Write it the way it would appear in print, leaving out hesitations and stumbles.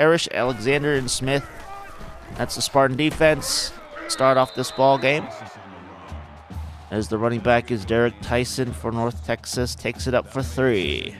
Parrish, Alexander, and Smith. That's the Spartan defense. Start off this ball game. As the running back is Derek Tyson for North Texas. Takes it up for three.